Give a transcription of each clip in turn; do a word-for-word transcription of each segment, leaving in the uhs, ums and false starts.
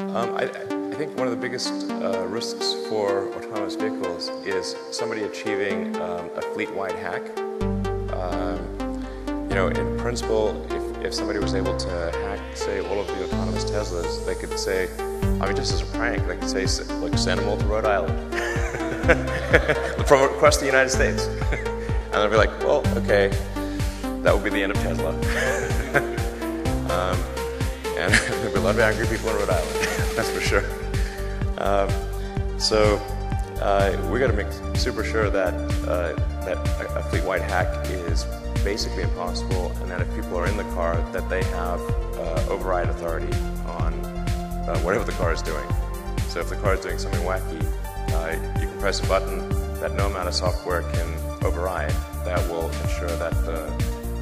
Um, I, I think one of the biggest uh, risks for autonomous vehicles is somebody achieving um, a fleet-wide hack. Um, you know, in principle, if, if somebody was able to hack, say, all of the autonomous Teslas, they could say, I mean, just as a prank, they could say, like, send them all to Rhode Island from across the United States. And they'll be like, well, okay, that would be the end of Tesla. um, And there'll be a lot of angry people in Rhode Island, that's for sure. Um, so uh, we got to make super sure that uh, that a fleet-wide hack is basically impossible, and that if people are in the car, that they have uh, override authority on uh, whatever the car is doing. So if the car is doing something wacky, uh, you can press a button that no amount of software can override. That will ensure that the,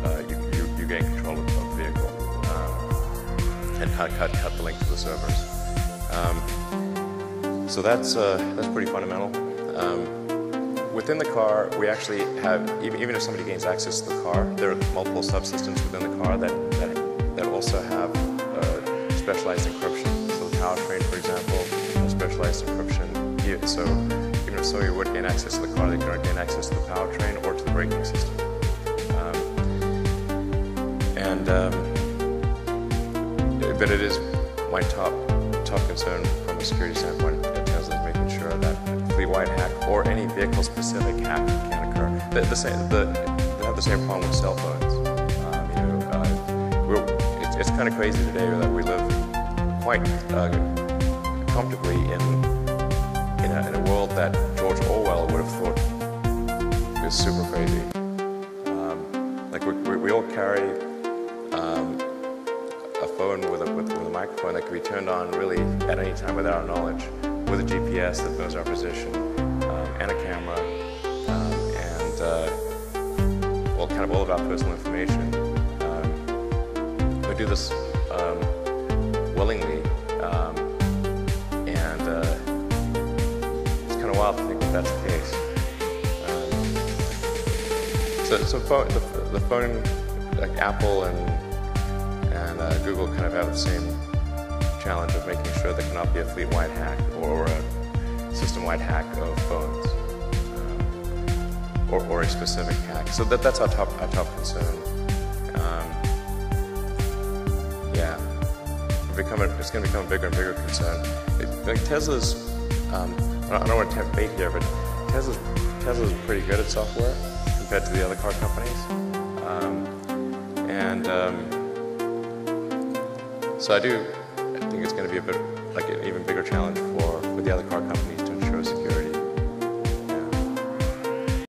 uh, you, you, you gain control of the vehicle. Um, and cut, cut, cut the link to the servers. Um, so that's, uh, that's pretty fundamental. Um, within the car, we actually have, even, even if somebody gains access to the car, there are multiple subsystems within the car that, that, that also have uh, specialized encryption. So the powertrain, for example, has specialized encryption. So even if somebody would gain access to the car, they cannot gain access to the powertrain or to the braking system. Um, and um, But it is my top top concern from a security standpoint at Tesla is making sure that fleet-wide hack or any vehicle-specific hack can occur. The, the same, the, they have the same problem with cell phones. Um, you know, uh, we're, it's, it's kind of crazy today that we live quite uh, comfortably in in a, in a world that George Orwell would have thought is super crazy. Um, like we, we, we all carry. Um, A phone with a, with, with a microphone that can be turned on really at any time without our knowledge, with a G P S that knows our position, um, and a camera, um, and uh, all kind of all of our personal information. Um, we do this um, willingly, um, and uh, it's kind of wild to think that that's the case. Um, so, so phone, the, the phone, like Apple and. And uh, Google kind of have the same challenge of making sure there cannot be a fleet-wide hack or a system-wide hack of phones, um, or, or a specific hack. So that, that's our top, our top concern. Um, yeah, become a, it's going to become a bigger and bigger concern. It, like Tesla's, um, I don't want to tempt fate here, but Tesla's Tesla's pretty good at software compared to the other car companies, um, and. Um, So I do, I think it's going to be a bit, like an even bigger challenge